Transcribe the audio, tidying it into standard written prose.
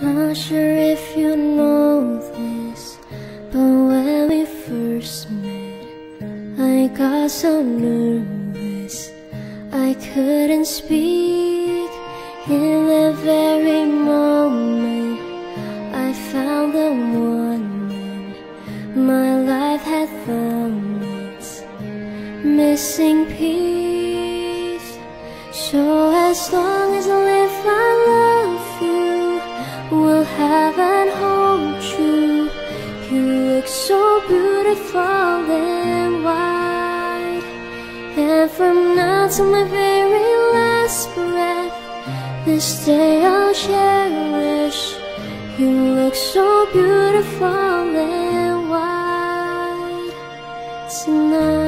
Not sure if you know this, but when we first met, I got so nervous I couldn't speak. In that very moment I found the one man. My life had found its missing piece. So as long as I live I love you, will heaven hold you. You look so beautiful and wide. And from now to my very last breath, this day I'll cherish. You look so beautiful and wide tonight.